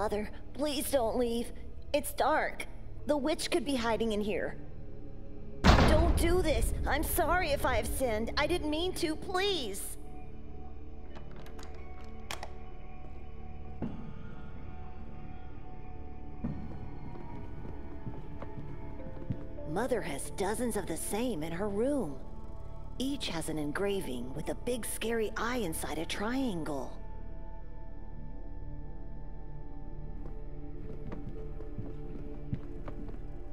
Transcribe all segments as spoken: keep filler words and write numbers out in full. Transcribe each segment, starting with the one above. Father, please don't leave. It's dark. The witch could be hiding in here. Don't do this. I'm sorry if I have sinned. I didn't mean to, please. Mother has dozens of the same in her room. Each has an engraving with a big scary eye inside a triangle.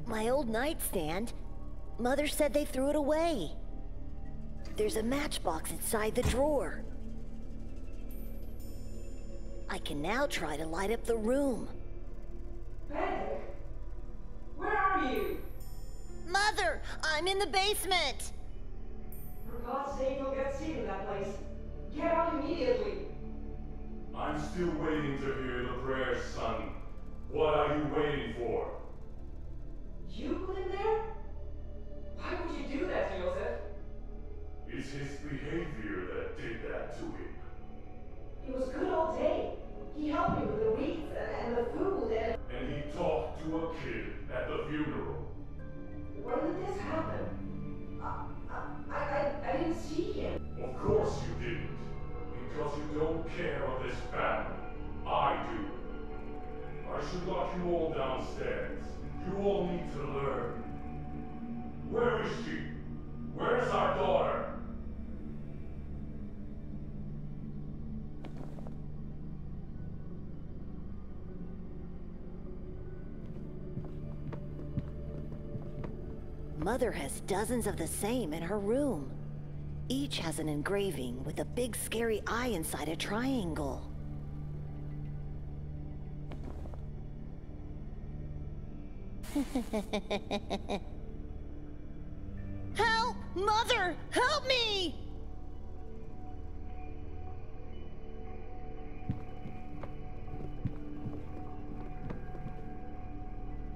My old nightstand. Mother said they threw it away. There's a matchbox inside the drawer. I can now try to light up the room. Benedict, where are you? Mother, I'm in the basement! For God's sake, you'll get seen in that place. Get out immediately. I'm still waiting to hear the prayer, son. What are you waiting for? You in there? Why would you do that to Joseph? It's his behavior that did that to him. He was good all day. He helped me with the weeds and the food and... And he talked to a kid at the funeral. When did this happen? I, I, I, I didn't see him. Of course you didn't. Because you don't care of this family. I do. I should lock you all downstairs. You all need to learn. Where is she? Where is our daughter? Mother has dozens of the same in her room. Each has an engraving with a big scary eye inside a triangle. Help! Mother! Help me!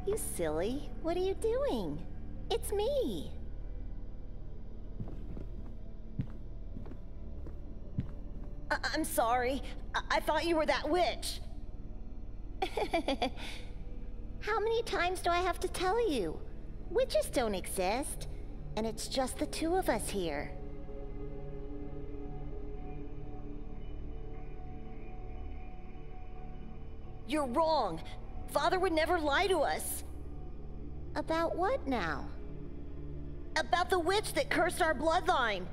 You silly. What are you doing? It's me! I I'm sorry. I, I thought you were that witch. How many times do I have to tell you? Witches don't exist. And it's just the two of us here. You're wrong. Father would never lie to us. About what now? About the witch that cursed our bloodline.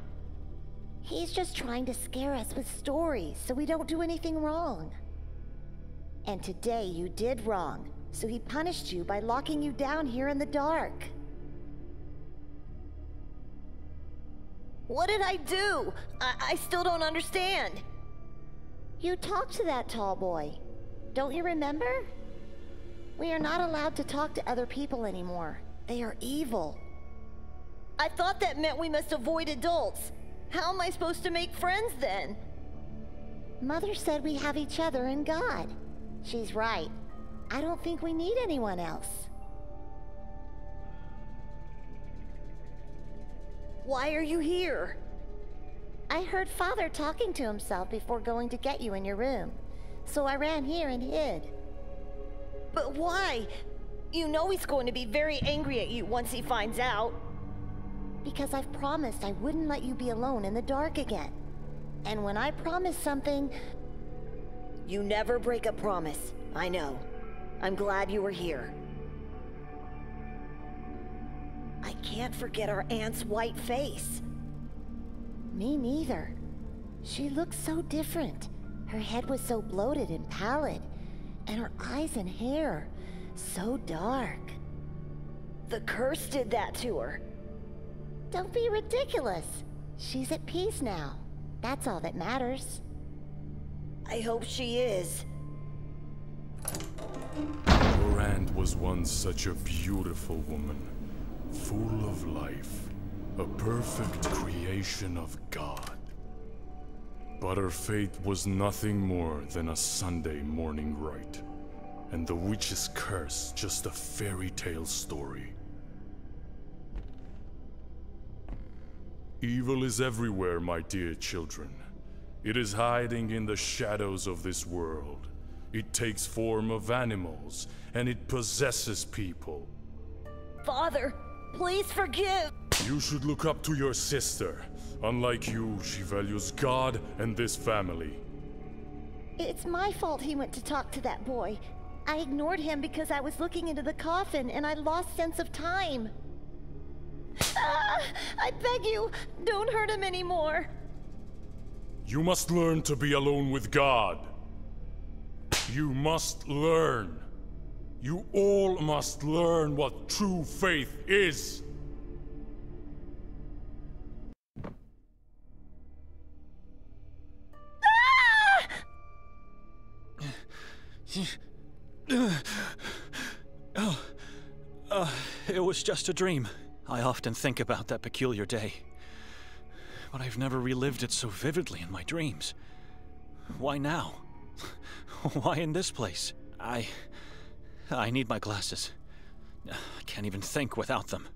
He's just trying to scare us with stories so we don't do anything wrong. And today you did wrong, so he punished you by locking you down here in the dark. What did I do? I, I still don't understand. You talked to that tall boy. Don't you remember? We are not allowed to talk to other people anymore. They are evil. I thought that meant we must avoid adults. How am I supposed to make friends then? Mother said we have each other and God. She's right. I don't think we need anyone else. Why are you here? I heard Father talking to himself before going to get you in your room, so I ran here and hid. But why? You know he's going to be very angry at you once he finds out. Because I've promised I wouldn't let you be alone in the dark again. And when I promise something... You never break a promise, I know. I'm glad you were here. I can't forget our aunt's white face. Me neither. She looked so different. Her head was so bloated and pallid, and her eyes and hair so dark. The curse did that to her. Don't be ridiculous. She's at peace now. That's all that matters. I hope she is. Your aunt was once such a beautiful woman. Full of life, a perfect creation of God. But her fate was nothing more than a Sunday morning rite, and the witch's curse just a fairy tale story. Evil is everywhere, my dear children. It is hiding in the shadows of this world, It takes form of animals, and it possesses people. Father, please forgive! You should look up to your sister. Unlike you, she values God and this family. It's my fault he went to talk to that boy. I ignored him because I was looking into the coffin, and I lost sense of time. Ah, I beg you, don't hurt him anymore. You must learn to be alone with God. You must learn. You all must learn what true faith is. Oh, uh, it was just a dream. I often think about that peculiar day, but I've never relived it so vividly in my dreams. Why now? Why in this place? I... I need my glasses. I can't even think without them.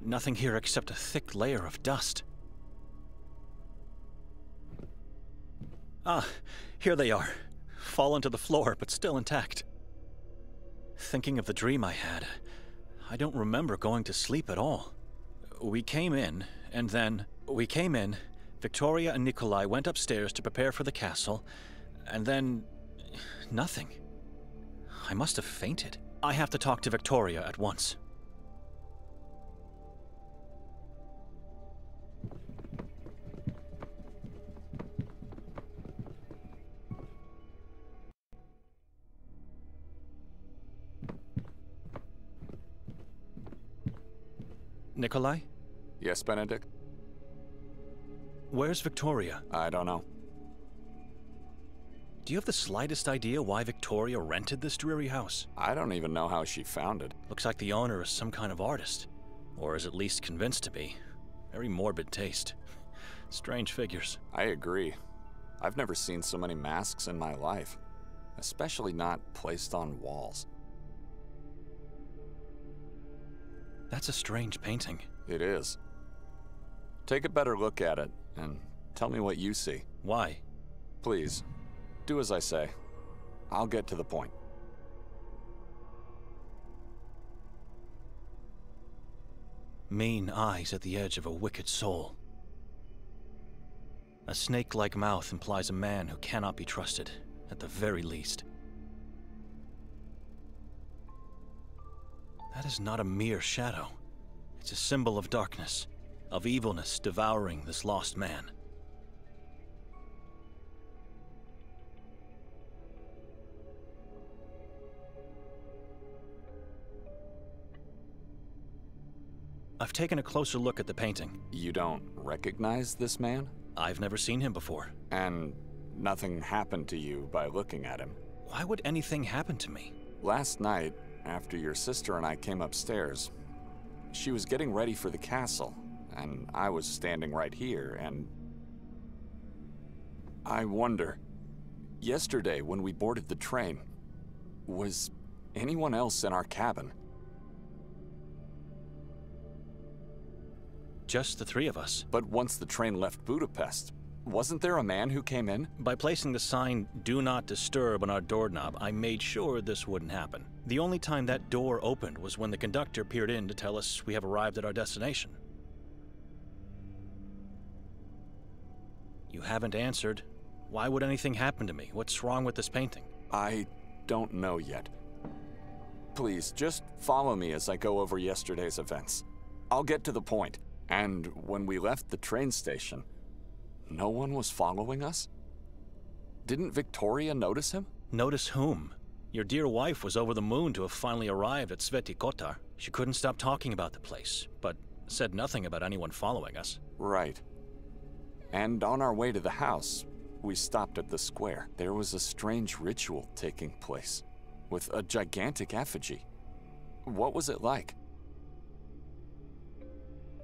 Nothing here except a thick layer of dust. Ah, here they are. Fallen to the floor, but still intact. Thinking of the dream I had, I don't remember going to sleep at all. We came in, and then... We came in, Victoria and Nikolai went upstairs to prepare for the castle, and then... nothing. I must have fainted. I have to talk to Victoria at once. Nikolai? Yes, Benedict? Where's Victoria? I don't know. Do you have the slightest idea why Victoria rented this dreary house? I don't even know how she found it. Looks like the owner is some kind of artist. Or is at least convinced to be. Very morbid taste. Strange figures. I agree. I've never seen so many masks in my life. Especially not placed on walls. That's a strange painting. It is. Take a better look at it, and tell me what you see. Why? Please, do as I say. I'll get to the point. Mean eyes at the edge of a wicked soul. A snake-like mouth implies a man who cannot be trusted, at the very least. That is not a mere shadow. It's a symbol of darkness, of evilness devouring this lost man. I've taken a closer look at the painting. You don't recognize this man? I've never seen him before. And nothing happened to you by looking at him? Why would anything happen to me? Last night, after your sister and I came upstairs, she was getting ready for the castle, and I was standing right here, and... I wonder, yesterday when we boarded the train, was anyone else in our cabin? Just the three of us. But once the train left Budapest, wasn't there a man who came in? By placing the sign, "Do not disturb," on our doorknob, I made sure this wouldn't happen. The only time that door opened was when the conductor peered in to tell us we have arrived at our destination. You haven't answered. Why would anything happen to me? What's wrong with this painting? I don't know yet. Please, just follow me as I go over yesterday's events. I'll get to the point. And when we left the train station, no one was following us? Didn't Victoria notice him? Notice whom? Your dear wife was over the moon to have finally arrived at Sveti Kotar. She couldn't stop talking about the place, but said nothing about anyone following us. Right. And on our way to the house, we stopped at the square. There was a strange ritual taking place, with a gigantic effigy. What was it like?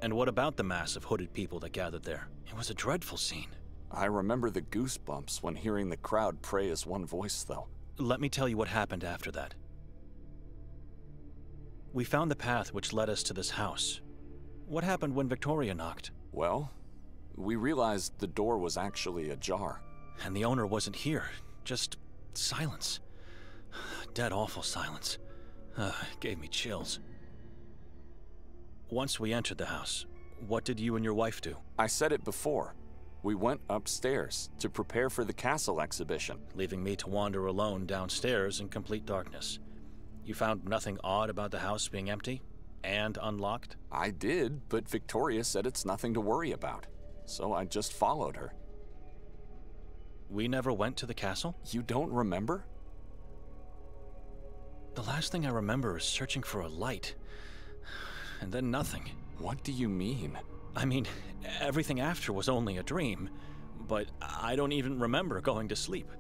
And what about the mass of hooded people that gathered there? It was a dreadful scene. I remember the goosebumps when hearing the crowd pray as one voice, though. Let me tell you what happened after that. We found the path which led us to this house. What happened when Victoria knocked? Well, we realized the door was actually ajar. And the owner wasn't here. Just silence. Dead awful silence. Uh, it gave me chills. Once we entered the house, what did you and your wife do? I said it before. We went upstairs to prepare for the castle exhibition. Leaving me to wander alone downstairs in complete darkness. You found nothing odd about the house being empty and unlocked? I did, but Victoria said it's nothing to worry about. So I just followed her. We never went to the castle? You don't remember? The last thing I remember is searching for a light. And then nothing. What do you mean? I mean, everything after was only a dream, but I don't even remember going to sleep.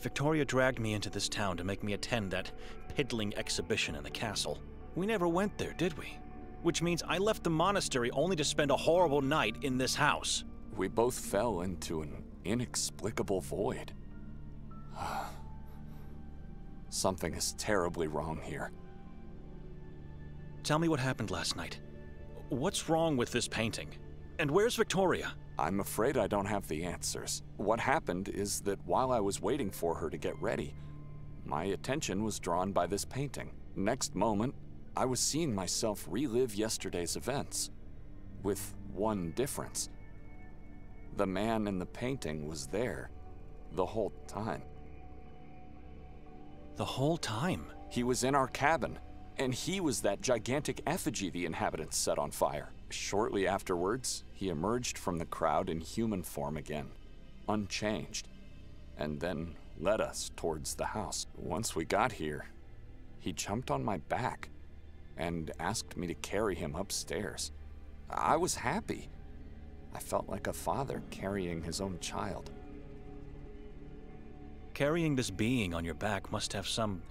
Victoria dragged me into this town to make me attend that piddling exhibition in the castle. We never went there, did we? Which means I left the monastery only to spend a horrible night in this house. We both fell into an inexplicable void. Something is terribly wrong here. Tell me what happened last night. What's wrong with this painting? And where's Victoria? I'm afraid I don't have the answers. What happened is that while I was waiting for her to get ready, my attention was drawn by this painting. Next moment, I was seeing myself relive yesterday's events, with one difference. The man in the painting was there the whole time. The whole time? He was in our cabin. And he was that gigantic effigy the inhabitants set on fire. Shortly afterwards, he emerged from the crowd in human form again, unchanged, and then led us towards the house. Once we got here, he jumped on my back and asked me to carry him upstairs. I was happy. I felt like a father carrying his own child. Carrying this being on your back must have some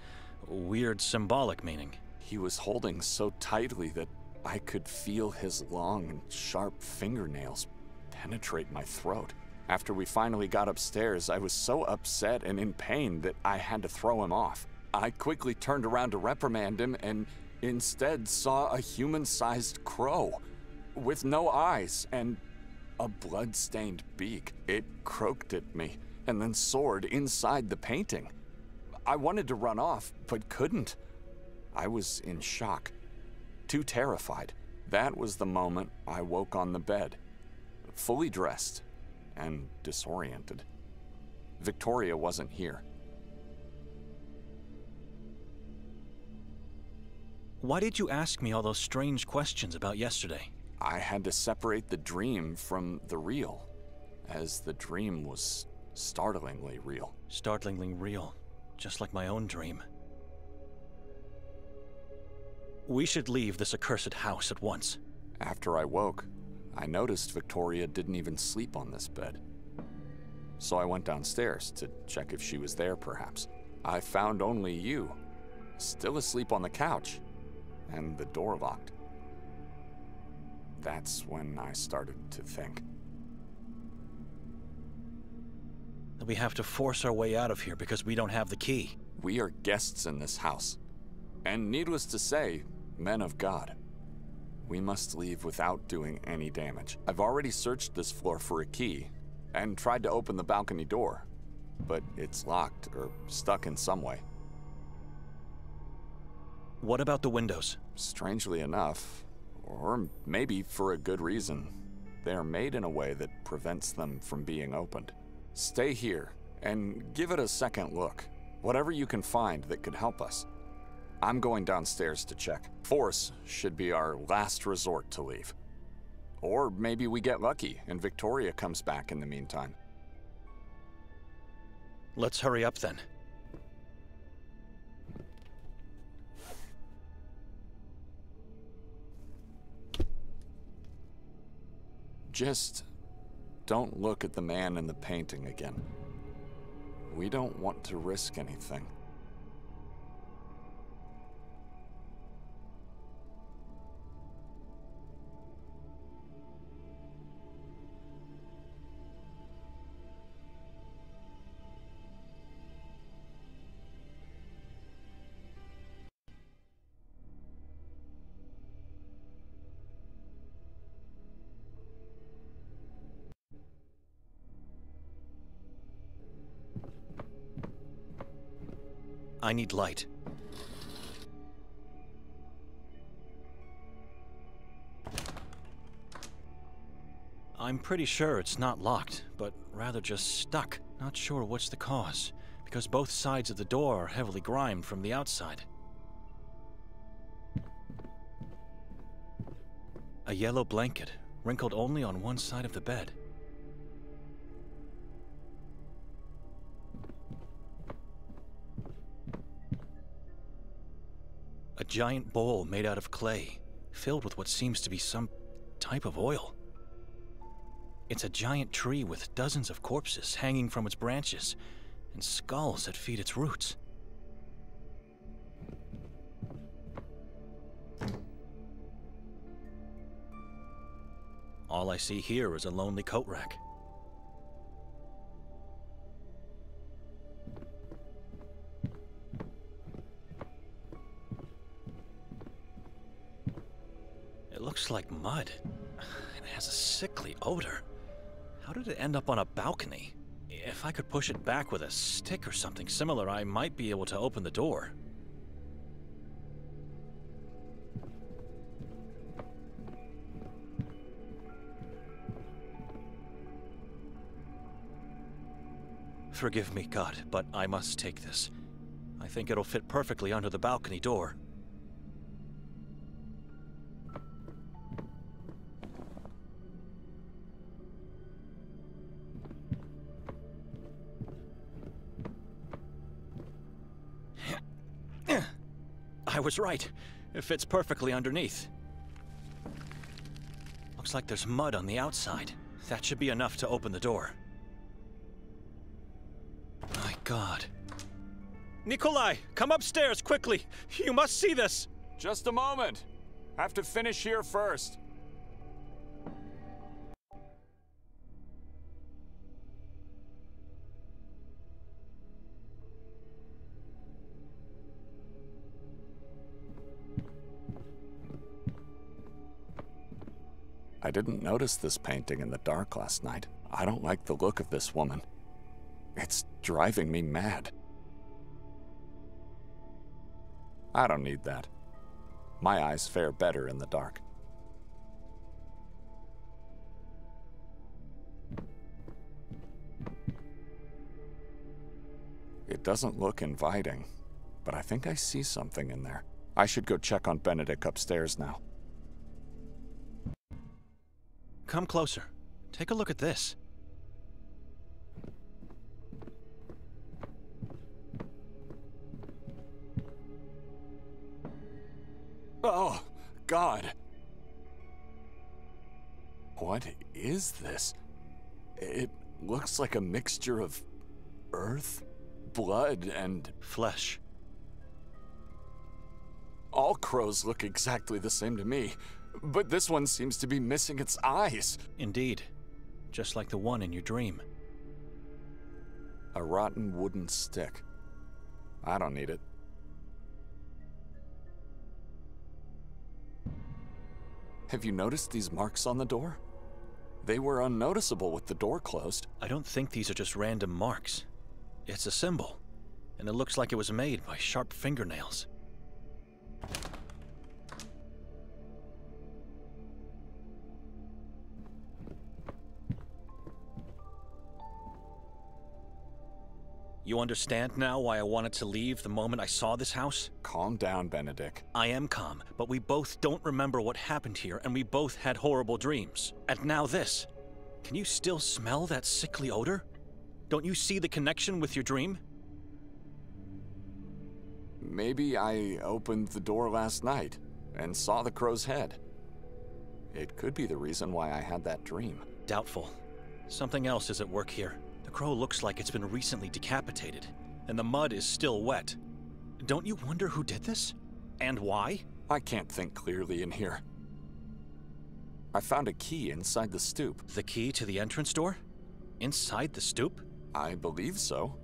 weird symbolic meaning. He was holding so tightly that I could feel his long and sharp fingernails penetrate my throat. After we finally got upstairs, I was so upset and in pain that I had to throw him off. I quickly turned around to reprimand him and instead saw a human-sized crow with no eyes and a blood-stained beak. It croaked at me and then soared inside the painting. I wanted to run off, but couldn't. I was in shock, too terrified. That was the moment I woke on the bed, fully dressed and disoriented. Victoria wasn't here. Why did you ask me all those strange questions about yesterday? I had to separate the dream from the real, as the dream was startlingly real. Startlingly real. Just like my own dream. We should leave this accursed house at once. After I woke, I noticed Victoria didn't even sleep on this bed. So I went downstairs to check if she was there, perhaps. I found only you, still asleep on the couch, and the door locked. That's when I started to think. We have to force our way out of here because we don't have the key. We are guests in this house, and needless to say, men of God. We must leave without doing any damage. I've already searched this floor for a key and tried to open the balcony door, but it's locked or stuck in some way. What about the windows? Strangely enough, or maybe for a good reason, they are made in a way that prevents them from being opened. Stay here, and give it a second look. Whatever you can find that could help us. I'm going downstairs to check. Force should be our last resort to leave. Or maybe we get lucky and Victoria comes back in the meantime. Let's hurry up then. Just... don't look at the man in the painting again. We don't want to risk anything. I need light. I'm pretty sure it's not locked, but rather just stuck. Not sure what's the cause, because both sides of the door are heavily grimed from the outside. A yellow blanket, wrinkled only on one side of the bed. A giant bowl made out of clay, filled with what seems to be some type of oil. It's a giant tree with dozens of corpses hanging from its branches, and skulls that feed its roots. All I see here is a lonely coat rack. It looks like mud, and it has a sickly odor. How did it end up on a balcony? If I could push it back with a stick or something similar, I might be able to open the door. Forgive me, God, but I must take this. I think it'll fit perfectly under the balcony door. I was right. It fits perfectly underneath. Looks like there's mud on the outside. That should be enough to open the door. My God. Nikolai, come upstairs quickly. You must see this. Just a moment. Have to finish here first. I didn't notice this painting in the dark last night. I don't like the look of this woman. It's driving me mad. I don't need that. My eyes fare better in the dark. It doesn't look inviting, but I think I see something in there. I should go check on Benedict upstairs now. Come closer. Take a look at this. Oh, God. What is this? It looks like a mixture of earth, blood, and flesh. All crows look exactly the same to me. But this one seems to be missing its eyes. Indeed. Just like the one in your dream. A rotten wooden stick. I don't need it. Have you noticed these marks on the door? They were unnoticeable with the door closed. I don't think these are just random marks. It's a symbol, and it looks like it was made by sharp fingernails. You understand now why I wanted to leave the moment I saw this house? Calm down, Benedict. I am calm, but we both don't remember what happened here, and we both had horrible dreams. And now this. Can you still smell that sickly odor? Don't you see the connection with your dream? Maybe I opened the door last night and saw the crow's head. It could be the reason why I had that dream. Doubtful. Something else is at work here. The crow looks like it's been recently decapitated, and the mud is still wet. Don't you wonder who did this? And why? I can't think clearly in here. I found a key inside the stoop. The key to the entrance door? Inside the stoop? I believe so.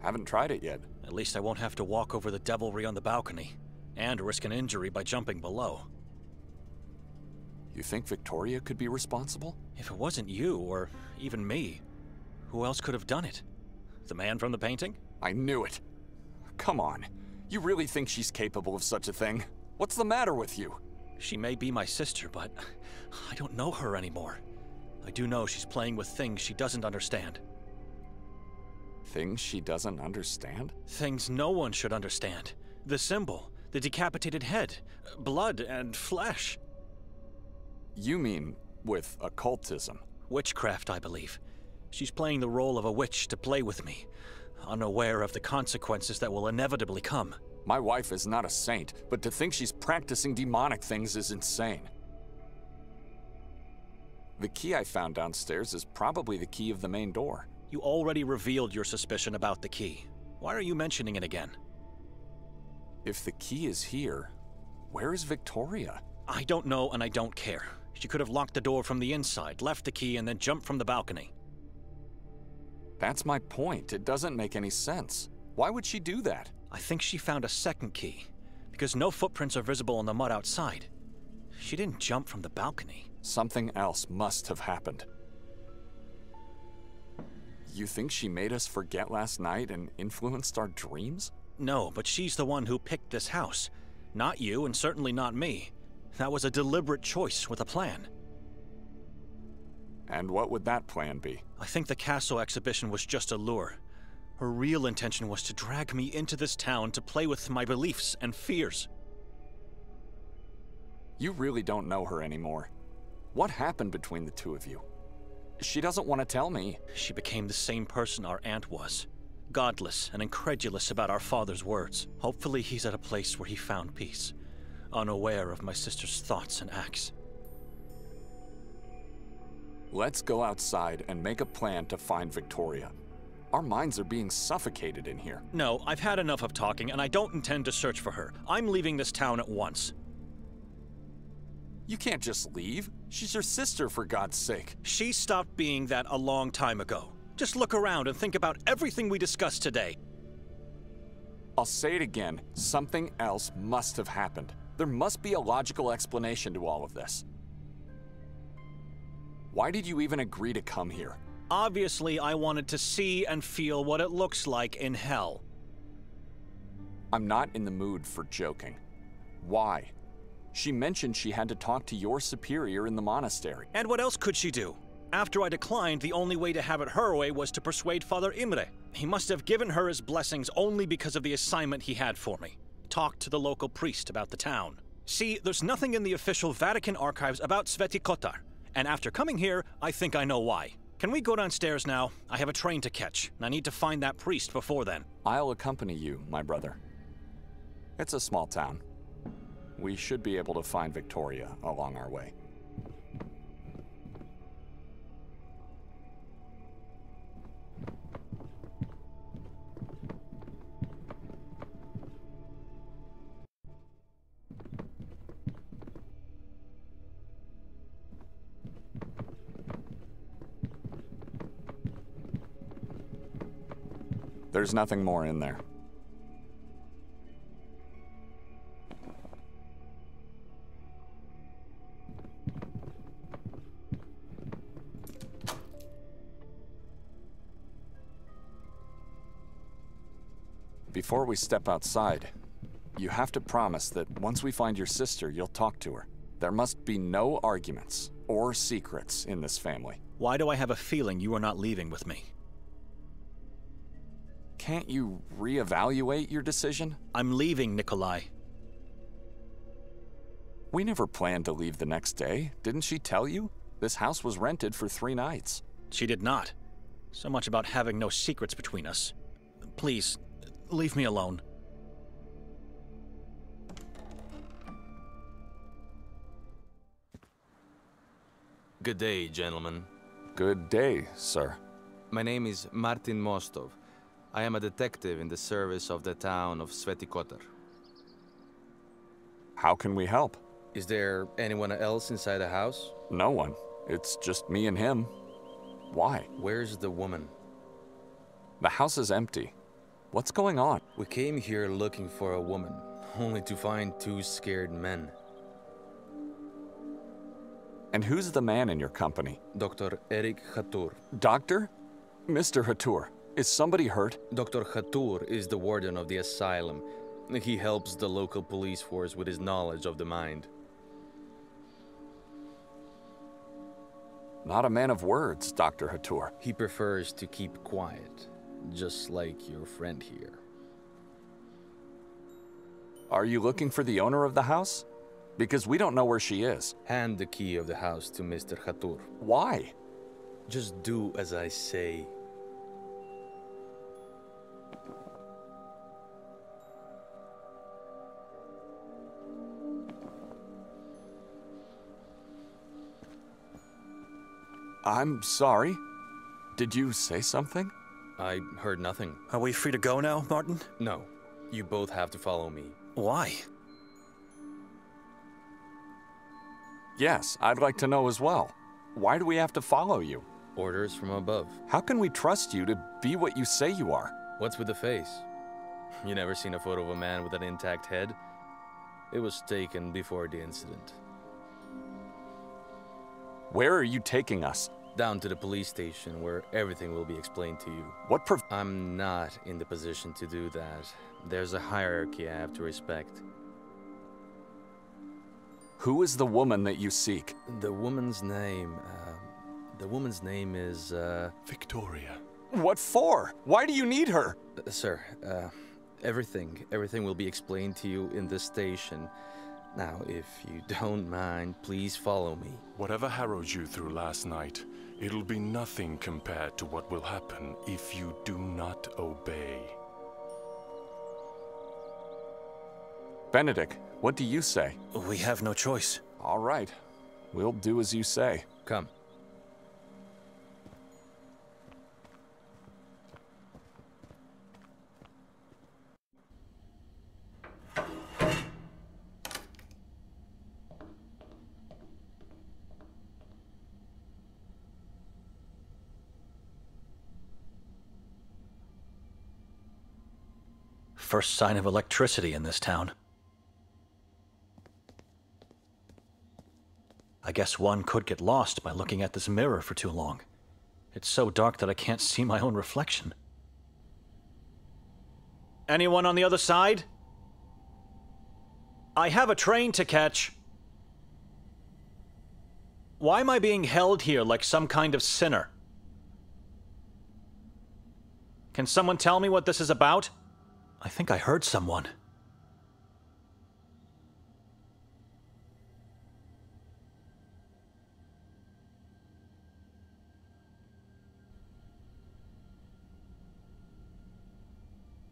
Haven't tried it yet. At least I won't have to walk over the devilry on the balcony, and risk an injury by jumping below. You think Victoria could be responsible? If it wasn't you, or even me, who else could have done it? The man from the painting? I knew it. Come on. You really think she's capable of such a thing? What's the matter with you? She may be my sister, but I don't know her anymore. I do know she's playing with things she doesn't understand. Things she doesn't understand? Things no one should understand. The symbol, the decapitated head, blood and flesh. You mean with occultism? Witchcraft, I believe. She's playing the role of a witch to play with me, unaware of the consequences that will inevitably come. My wife is not a saint, but to think she's practicing demonic things is insane. The key I found downstairs is probably the key of the main door. You already revealed your suspicion about the key. Why are you mentioning it again? If the key is here, where is Victoria? I don't know and I don't care. She could have locked the door from the inside, left the key, and then jumped from the balcony. That's my point. It doesn't make any sense. Why would she do that? I think she found a second key, because no footprints are visible in the mud outside. She didn't jump from the balcony. Something else must have happened. You think she made us forget last night and influenced our dreams? No, but she's the one who picked this house. Not you, and certainly not me. That was a deliberate choice with a plan. And what would that plan be? I think the castle exhibition was just a lure. Her real intention was to drag me into this town to play with my beliefs and fears. You really don't know her anymore. What happened between the two of you? She doesn't want to tell me. She became the same person our aunt was. Godless and incredulous about our father's words. Hopefully he's at a place where he found peace, unaware of my sister's thoughts and acts. Let's go outside and make a plan to find Victoria. Our minds are being suffocated in here. No, I've had enough of talking, and I don't intend to search for her. I'm leaving this town at once. You can't just leave. She's your sister, for God's sake. She stopped being that a long time ago. Just look around and think about everything we discussed today. I'll say it again. Something else must have happened. There must be a logical explanation to all of this. Why did you even agree to come here? Obviously, I wanted to see and feel what it looks like in hell. I'm not in the mood for joking. Why? She mentioned she had to talk to your superior in the monastery. And what else could she do? After I declined, the only way to have it her way was to persuade Father Imre. He must have given her his blessings only because of the assignment he had for me. Talk to the local priest about the town. See, there's nothing in the official Vatican archives about Sveti Kotar. And after coming here, I think I know why. Can we go downstairs now? I have a train to catch, and I need to find that priest before then. I'll accompany you, my brother. It's a small town. We should be able to find Victoria along our way. There's nothing more in there. Before we step outside, you have to promise that once we find your sister, you'll talk to her. There must be no arguments or secrets in this family. Why do I have a feeling you are not leaving with me? Can't you reevaluate your decision? I'm leaving, Nikolai. We never planned to leave the next day. Didn't she tell you? This house was rented for three nights. She did not. So much about having no secrets between us. Please, leave me alone. Good day, gentlemen. Good day, sir. My name is Martin Mostov. I am a detective in the service of the town of Sveti Kotar. How can we help? Is there anyone else inside the house? No one. It's just me and him. Why? Where's the woman? The house is empty. What's going on? We came here looking for a woman, only to find two scared men. And who's the man in your company? Doctor Eric Hatur. Doctor? Mister Hatur. Is somebody hurt? Doctor Hatur is the warden of the asylum. He helps the local police force with his knowledge of the mind. Not a man of words, Doctor Hatur. He prefers to keep quiet, just like your friend here. Are you looking for the owner of the house? Because we don't know where she is. Hand the key of the house to Mister Hatur. Why? Just do as I say. I'm sorry. Did you say something? I heard nothing. Are we free to go now, Martin? No. You both have to follow me. Why? Yes, I'd like to know as well. Why do we have to follow you? Orders from above. How can we trust you to be what you say you are? What's with the face? You never seen a photo of a man with an intact head? It was taken before the incident. Where are you taking us? Down to the police station, where everything will be explained to you. What prov- I'm not in the position to do that. There's a hierarchy I have to respect. Who is the woman that you seek? The woman's name... Uh, the woman's name is... Uh... Victoria. What for? Why do you need her? Uh, sir, uh, everything, everything will be explained to you in this station. Now, if you don't mind, please follow me. Whatever harrowed you through last night, it'll be nothing compared to what will happen if you do not obey. Benedict, what do you say? We have no choice. All right. We'll do as you say. Come. First sign of electricity in this town. I guess one could get lost by looking at this mirror for too long. It's so dark that I can't see my own reflection. Anyone on the other side? I have a train to catch. Why am I being held here like some kind of sinner? Can someone tell me what this is about? I think I heard someone.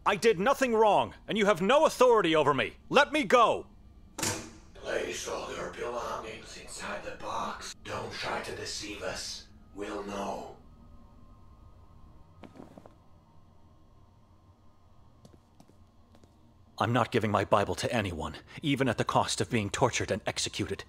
I did nothing wrong, and you have no authority over me. Let me go! Place all your belongings inside the box. Don't try to deceive us. We'll know. I'm not giving my Bible to anyone, even at the cost of being tortured and executed.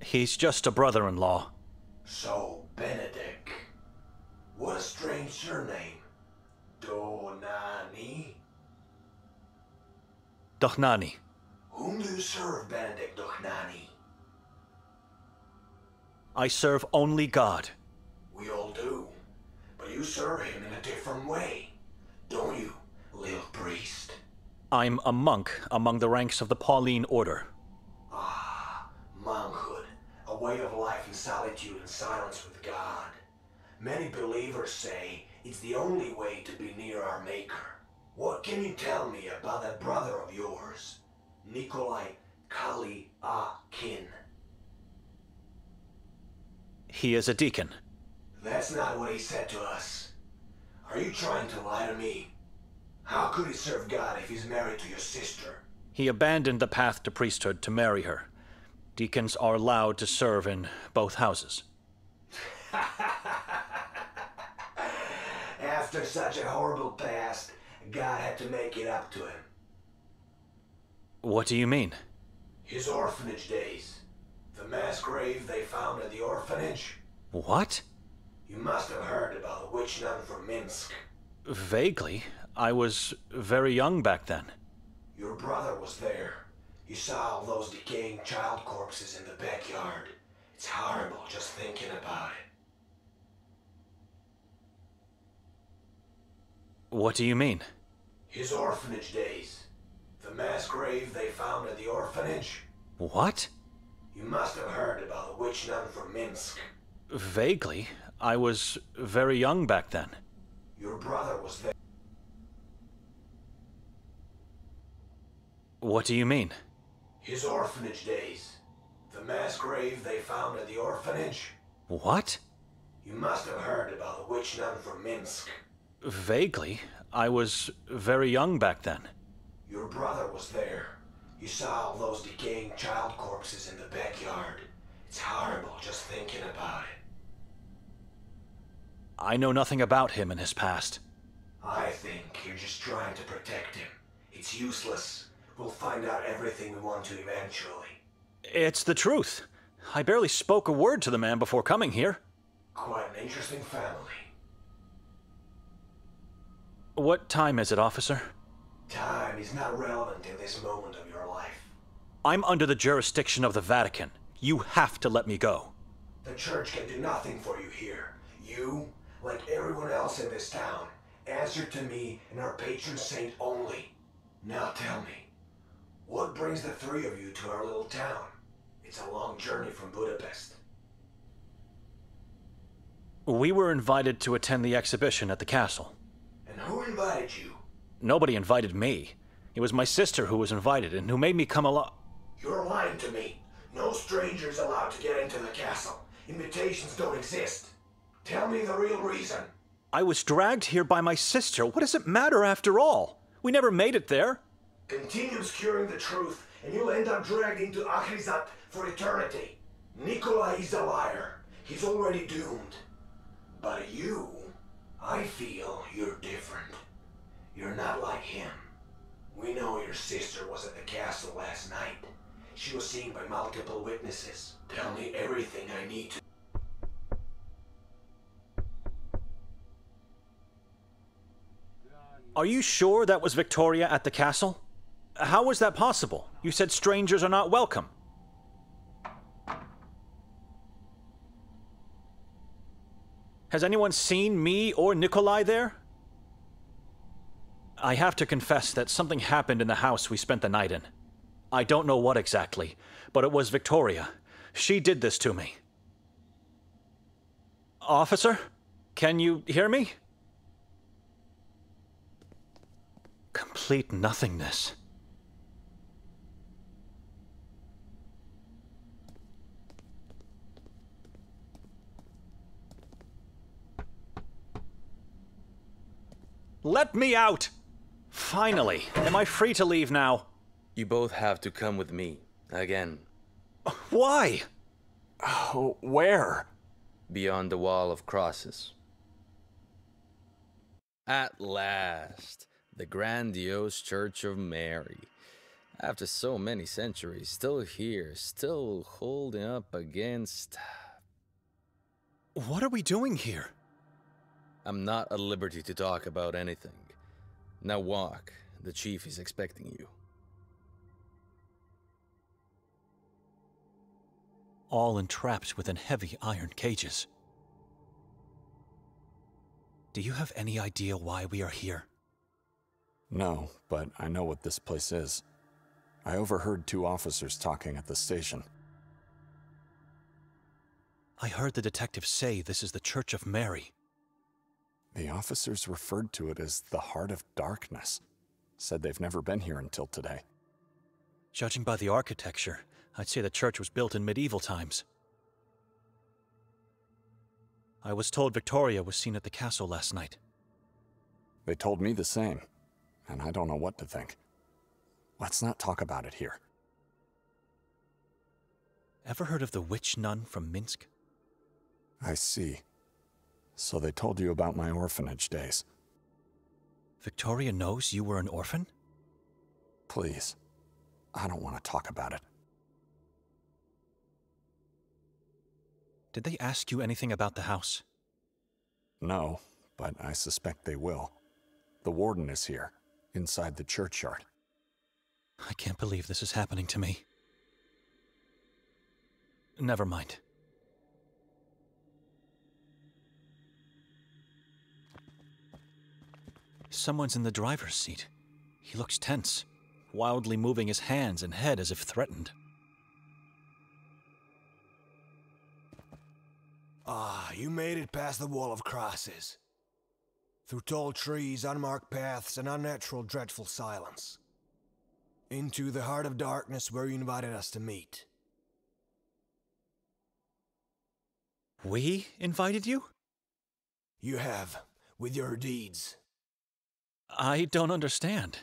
He's just a brother-in-law. So, Benedict. What a strange surname. Dohnani? Dohnani. Whom do you serve, Benedict Dohnani? I serve only God. We all do. But you serve him in a different way, don't you, little priest? I'm a monk among the ranks of the Pauline order. Ah, monkhood. A way of life in solitude and silence with God. Many believers say it's the only way to be near our Maker. What can you tell me about that brother of yours, Nikolai Kaliakin? He is a deacon. That's not what he said to us. Are you trying to lie to me? How could he serve God if he's married to your sister? He abandoned the path to priesthood to marry her. Deacons are allowed to serve in both houses. After such a horrible past, God had to make it up to him. What do you mean? His orphanage days. The mass grave they found at the orphanage. What? You must have heard about the witch nun from Minsk. Vaguely. I was very young back then. Your brother was there. You saw all those decaying child corpses in the backyard. It's horrible just thinking about it. What do you mean? His orphanage days. The mass grave they found at the orphanage. What? You must have heard about the witch nun from Minsk. Vaguely. I was very young back then. Your brother was there. What do you mean? His orphanage days. The mass grave they found at the orphanage. What? You must have heard about the witch nun from Minsk. Vaguely. I was very young back then. Your brother was there. You saw all those decaying child corpses in the backyard. It's horrible just thinking about it. I know nothing about him and his past. I think you're just trying to protect him. It's useless. We'll find out everything we want to eventually. It's the truth. I barely spoke a word to the man before coming here. Quite an interesting family. What time is it, officer? Time is not relevant in this moment of your life. I'm under the jurisdiction of the Vatican. You have to let me go. The church can do nothing for you here. You, like everyone else in this town, answer to me and our patron saint only. Now tell me, what brings the three of you to our little town? It's a long journey from Budapest. We were invited to attend the exhibition at the castle. And who invited you? Nobody invited me. It was my sister who was invited and who made me come along. You're lying to me. No strangers allowed to get into the castle. Invitations don't exist. Tell me the real reason. I was dragged here by my sister. What does it matter after all? We never made it there. Continue obscuring the truth, and you'll end up dragged into Achrizat for eternity. Nikolai is a liar. He's already doomed. But you, I feel you're different. You're not like him. We know your sister was at the castle last night. She was seen by multiple witnesses. Tell me everything I need to. Are you sure that was Victoria at the castle? How was that possible? You said strangers are not welcome. Has anyone seen me or Nikolai there? I have to confess that something happened in the house we spent the night in. I don't know what exactly, but it was Victoria. She did this to me. Officer, can you hear me? Complete nothingness. Let me out! Finally! Am I free to leave now? You both have to come with me. Again. Why? Oh, where? Beyond the Wall of Crosses. At last. The grandiose Church of Mary, after so many centuries, still here, still holding up against... What are we doing here? I'm not at liberty to talk about anything. Now walk. The chief is expecting you. All entrapped within heavy iron cages. Do you have any idea why we are here? No, but I know what this place is. I overheard two officers talking at the station. I heard the detective say this is the Church of Mary. The officers referred to it as the Heart of Darkness. Said they've never been here until today. Judging by the architecture, I'd say the church was built in medieval times. I was told Victoria was seen at the castle last night. They told me the same. And I don't know what to think. Let's not talk about it here. Ever heard of the witch nun from Minsk? I see. So they told you about my orphanage days. Victoria knows you were an orphan? Please. I don't want to talk about it. Did they ask you anything about the house? No, but I suspect they will. The warden is here, inside the churchyard. I can't believe this is happening to me. Never mind. Someone's in the driver's seat. He looks tense, wildly moving his hands and head as if threatened. Ah, you made it past the Wall of Crosses. Through tall trees, unmarked paths, and unnatural, dreadful silence. Into the heart of darkness where you invited us to meet. We invited you? You have, with your deeds. I don't understand.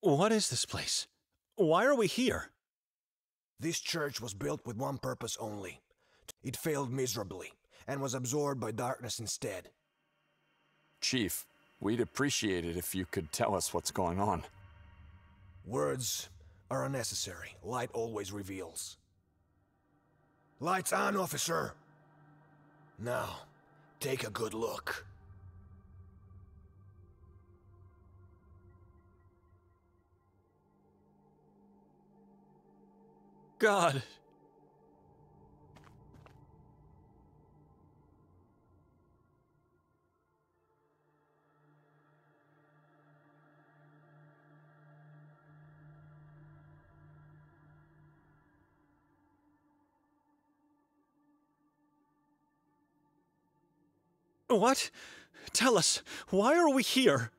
What is this place? Why are we here? This church was built with one purpose only. It failed miserably, and was absorbed by darkness instead. Chief, we'd appreciate it if you could tell us what's going on. Words are unnecessary. Light always reveals. Lights on, officer! Now, take a good look. God! What? Tell us, why are we here?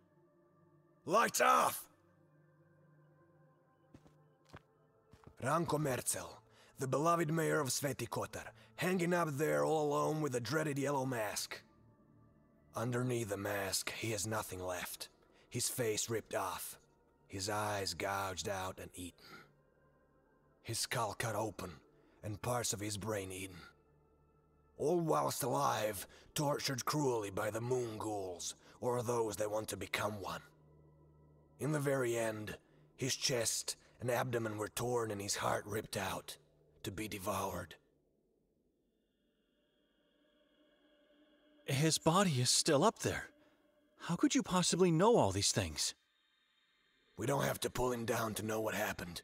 Lights off! Ranko Merzel, the beloved mayor of Sveti Kotar, hanging up there all alone with a dreaded yellow mask. Underneath the mask, he has nothing left. His face ripped off, his eyes gouged out and eaten. His skull cut open, and parts of his brain eaten. All whilst alive, tortured cruelly by the moon ghouls, or those that want to become one. In the very end, his chest and abdomen were torn and his heart ripped out, to be devoured. His body is still up there. How could you possibly know all these things? We don't have to pull him down to know what happened.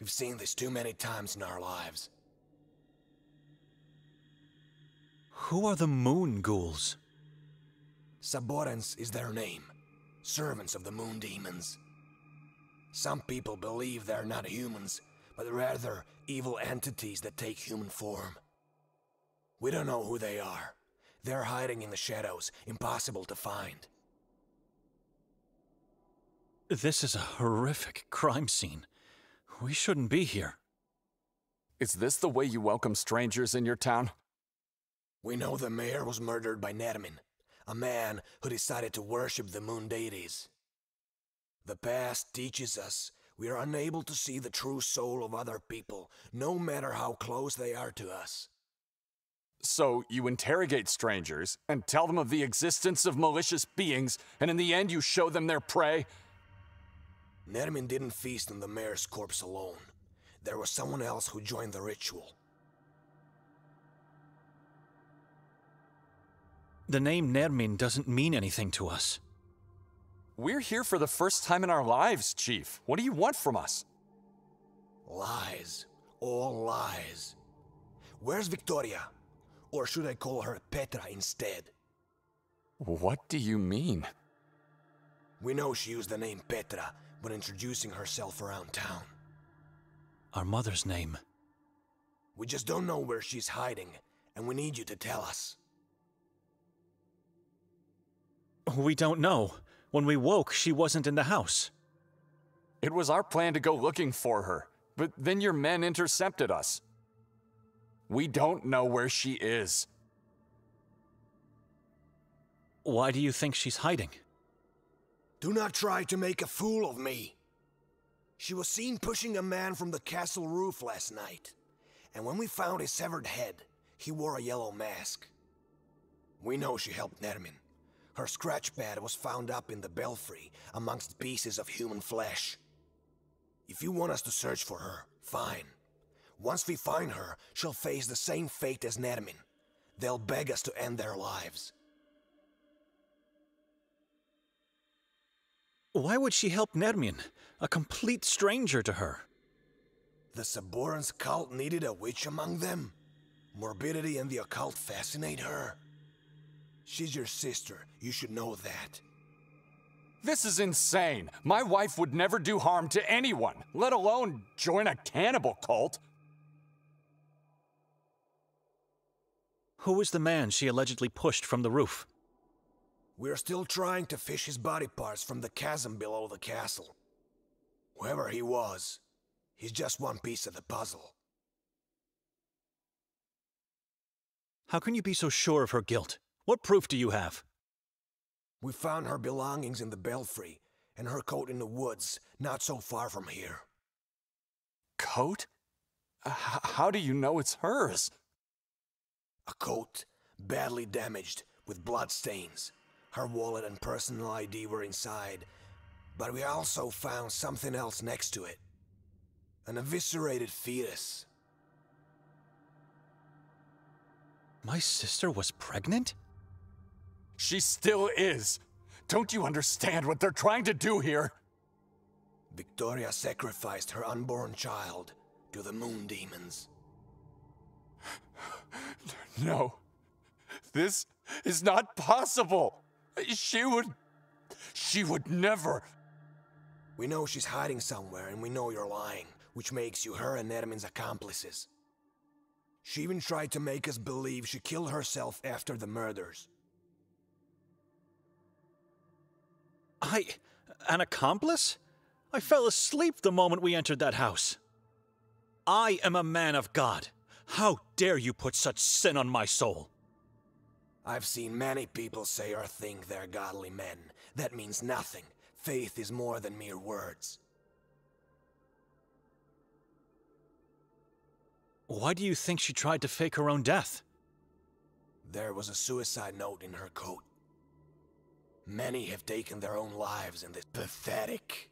We've seen this too many times in our lives. Who are the moon ghouls? Saborans is their name, servants of the moon demons. Some people believe they're not humans, but rather evil entities that take human form. We don't know who they are. They're hiding in the shadows, impossible to find. This is a horrific crime scene. We shouldn't be here. Is this the way you welcome strangers in your town? We know the mayor was murdered by Nermin, a man who decided to worship the moon deities. The past teaches us we are unable to see the true soul of other people, no matter how close they are to us. So you interrogate strangers and tell them of the existence of malicious beings, and in the end you show them their prey? Nermin didn't feast on the mayor's corpse alone. There was someone else who joined the ritual. The name Nermin doesn't mean anything to us. We're here for the first time in our lives, Chief. What do you want from us? Lies. All lies. Where's Victoria? Or should I call her Petra instead? What do you mean? We know she used the name Petra when introducing herself around town. Our mother's name. We just don't know where she's hiding, and we need you to tell us. We don't know. When we woke, she wasn't in the house. It was our plan to go looking for her, but then your men intercepted us. We don't know where she is. Why do you think she's hiding? Do not try to make a fool of me. She was seen pushing a man from the castle roof last night, and when we found his severed head, he wore a yellow mask. We know she helped Nermin. Her scratch pad was found up in the belfry amongst pieces of human flesh. If you want us to search for her, fine. Once we find her, she'll face the same fate as Nermin. They'll beg us to end their lives. Why would she help Nermin, a complete stranger to her? The Saborans cult needed a witch among them. Morbidity and the occult fascinate her. She's your sister, you should know that. This is insane. My wife would never do harm to anyone, let alone join a cannibal cult. Who was the man she allegedly pushed from the roof? We're still trying to fish his body parts from the chasm below the castle. Whoever he was, he's just one piece of the puzzle. How can you be so sure of her guilt? What proof do you have? We found her belongings in the belfry, and her coat in the woods, not so far from here. Coat? Uh, how do you know it's hers? A coat, badly damaged, with blood stains. Her wallet and personal I D were inside, but we also found something else next to it. An eviscerated fetus. My sister was pregnant? She still is. Don't you understand what they're trying to do here? Victoria sacrificed her unborn child to the moon demons. No. This is not possible. She would... she would never... We know she's hiding somewhere, and we know you're lying, which makes you her and Nermin's accomplices. She even tried to make us believe she killed herself after the murders. I... an accomplice? I fell asleep the moment we entered that house. I am a man of God. How dare you put such sin on my soul? I've seen many people say or think they're godly men. That means nothing. Faith is more than mere words. Why do you think she tried to fake her own death? There was a suicide note in her coat. Many have taken their own lives in this pathetic.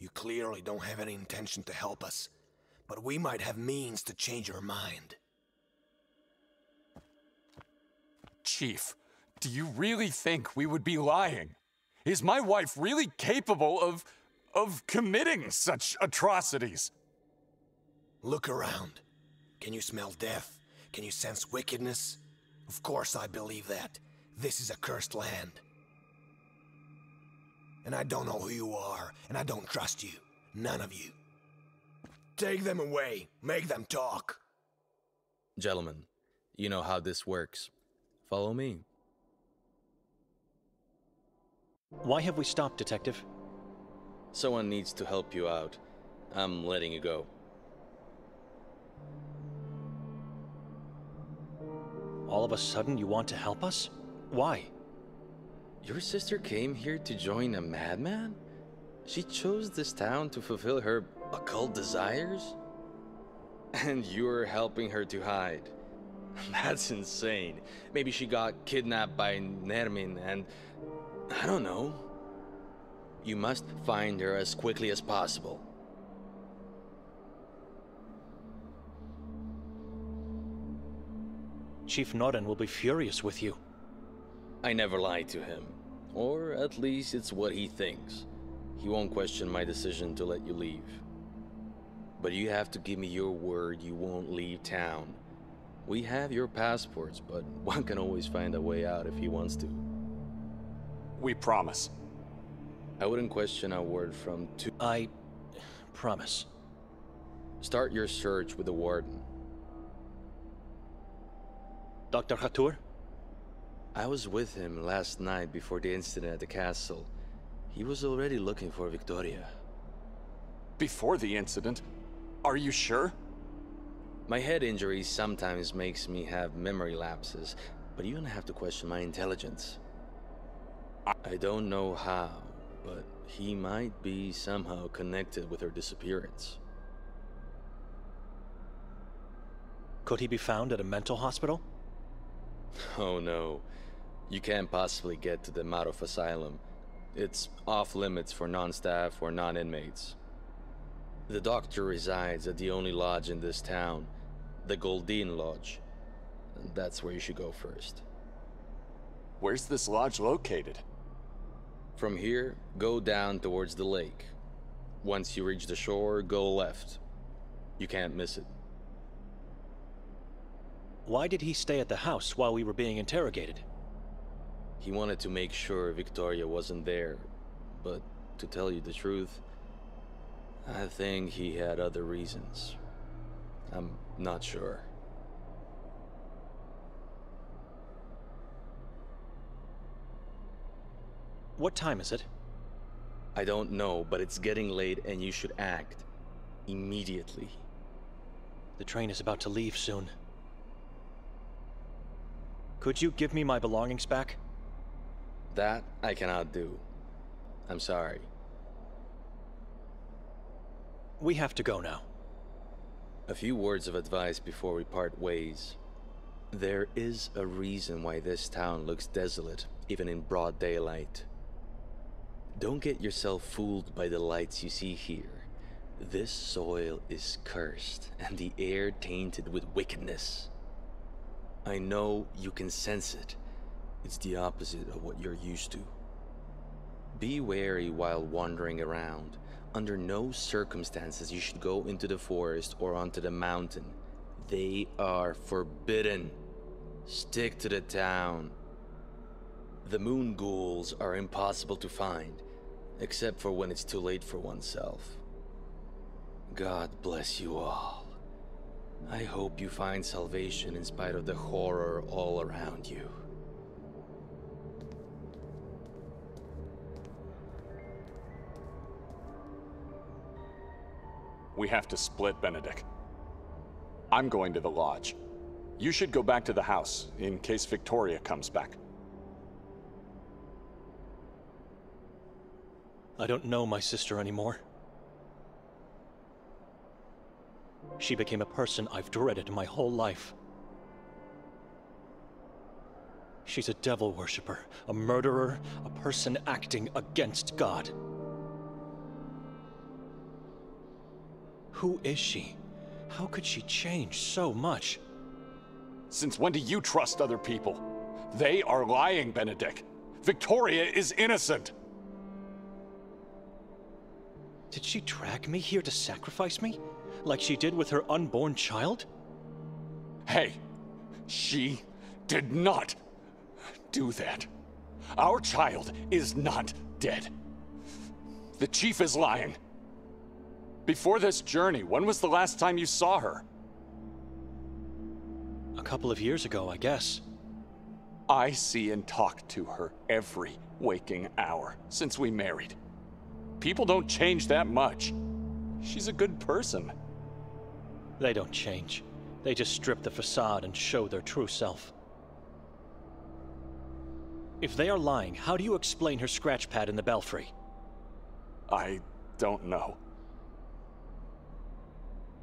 You clearly don't have any intention to help us, but we might have means to change your mind. Chief, do you really think we would be lying? Is my wife really capable of... of committing such atrocities? Look around. Can you smell death? Can you sense wickedness? Of course I believe that. This is a cursed land. And I don't know who you are, and I don't trust you. None of you. Take them away. Make them talk. Gentlemen, you know how this works. Follow me. Why have we stopped, Detective? Someone needs to help you out. I'm letting you go. All of a sudden, you want to help us? Why? Your sister came here to join a madman? She chose this town to fulfill her occult desires? And you're helping her to hide. That's insane. Maybe she got kidnapped by Nermin and... I don't know. You must find her as quickly as possible. Chief Norden will be furious with you. I never lied to him. Or at least it's what he thinks. He won't question my decision to let you leave. But you have to give me your word you won't leave town. We have your passports, but one can always find a way out if he wants to. We promise. I wouldn't question a word from two... I... promise. Start your search with the warden. Doctor Hatur? I was with him last night before the incident at the castle. He was already looking for Victoria. Before the incident? Are you sure? My head injury sometimes makes me have memory lapses, but you don't have to question my intelligence. I don't know how, but he might be somehow connected with her disappearance. Could he be found at a mental hospital? Oh no. You can't possibly get to the Marov Asylum. It's off limits for non-staff or non-inmates. The doctor resides at the only lodge in this town, the Goldeen Lodge. And that's where you should go first. Where's this lodge located? From here, go down towards the lake. Once you reach the shore, go left. You can't miss it. Why did he stay at the house while we were being interrogated? He wanted to make sure Victoria wasn't there, but to tell you the truth, I think he had other reasons. I'm not sure. What time is it? I don't know, but it's getting late and you should act immediately. The train is about to leave soon. Could you give me my belongings back? That I cannot do. I'm sorry. We have to go now. A few words of advice before we part ways. There is a reason why this town looks desolate, even in broad daylight. Don't get yourself fooled by the lights you see here. This soil is cursed, and the air tainted with wickedness. I know you can sense it. It's the opposite of what you're used to. Be wary while wandering around. Under no circumstances you should go into the forest or onto the mountain. They are forbidden. Stick to the town. The moon ghouls are impossible to find, except for when it's too late for oneself. God bless you all. I hope you find salvation in spite of the horror all around you. We have to split, Benedict. I'm going to the lodge. You should go back to the house, in case Victoria comes back. I don't know my sister anymore. She became a person I've dreaded my whole life. She's a devil worshiper, a murderer, a person acting against God. Who is she? How could she change so much? Since when do you trust other people? They are lying, Benedict. Victoria is innocent. Did she drag me here to sacrifice me? Like she did with her unborn child? Hey, she did not do that. Our child is not dead. The chief is lying. Before this journey, when was the last time you saw her? A couple of years ago, I guess. I see and talk to her every waking hour since we married. People don't change that much. She's a good person. They don't change. They just strip the facade and show their true self. If they are lying, how do you explain her scratch pad in the belfry? I don't know.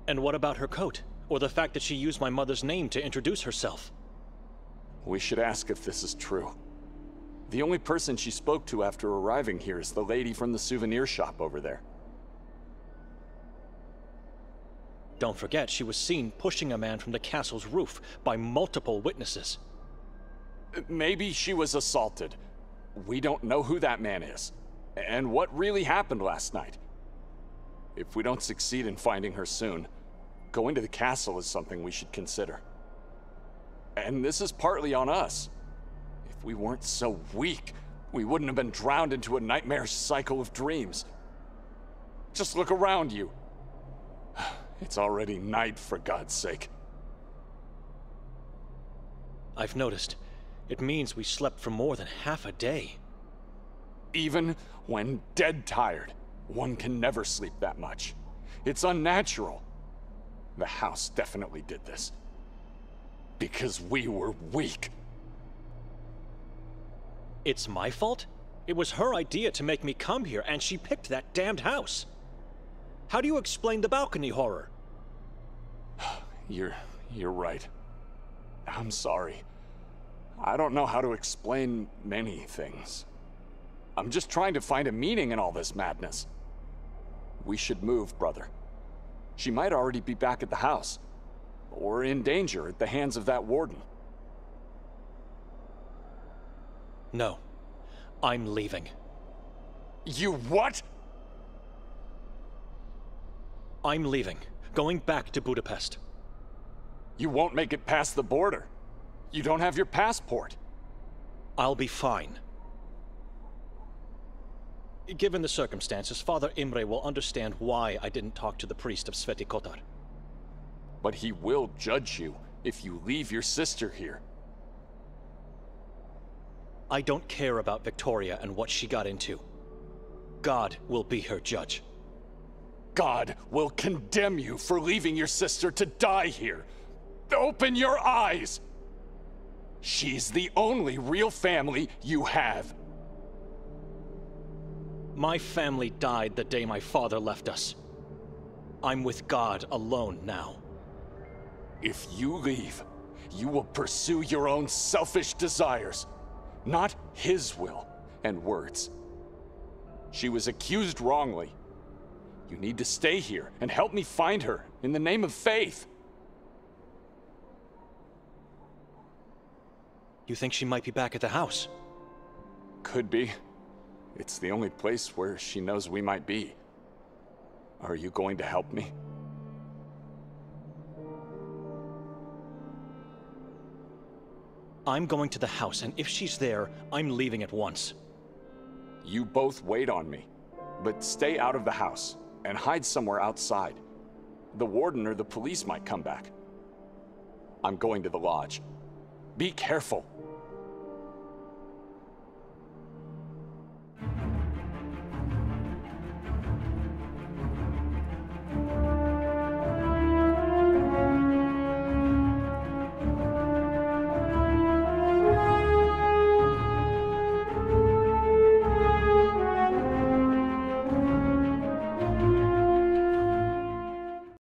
And what about her coat? Or the fact that she used my mother's name to introduce herself? We should ask if this is true. The only person she spoke to after arriving here is the lady from the souvenir shop over there. Don't forget, she was seen pushing a man from the castle's roof by multiple witnesses. Maybe she was assaulted. We don't know who that man is, and what really happened last night. If we don't succeed in finding her soon, going to the castle is something we should consider. And this is partly on us. We weren't so weak, we wouldn't have been drowned into a nightmare cycle of dreams. Just look around you. It's already night, for God's sake. I've noticed. It means we slept for more than half a day. Even when dead tired, one can never sleep that much. It's unnatural. The house definitely did this. Because we were weak. It's my fault? It was her idea to make me come here, and she picked that damned house. How do you explain the balcony horror? You're... you're right. I'm sorry. I don't know how to explain many things. I'm just trying to find a meaning in all this madness. We should move, brother. She might already be back at the house, or in danger at the hands of that warden. No. I'm leaving. You what? I'm leaving. Going back to Budapest. You won't make it past the border. You don't have your passport. I'll be fine. Given the circumstances, Father Imre will understand why I didn't talk to the priest of Sveti Kotar. But he will judge you if you leave your sister here. I don't care about Victoria and what she got into. God will be her judge. God will condemn you for leaving your sister to die here. Open your eyes! She's the only real family you have. My family died the day my father left us. I'm with God alone now. If you leave, you will pursue your own selfish desires. Not his will and words. She was accused wrongly. You need to stay here and help me find her in the name of faith. You think she might be back at the house? Could be. It's the only place where she knows we might be. Are you going to help me? I'm going to the house, and if she's there, I'm leaving at once. You both wait on me, but stay out of the house and hide somewhere outside. The warden or the police might come back. I'm going to the lodge. Be careful.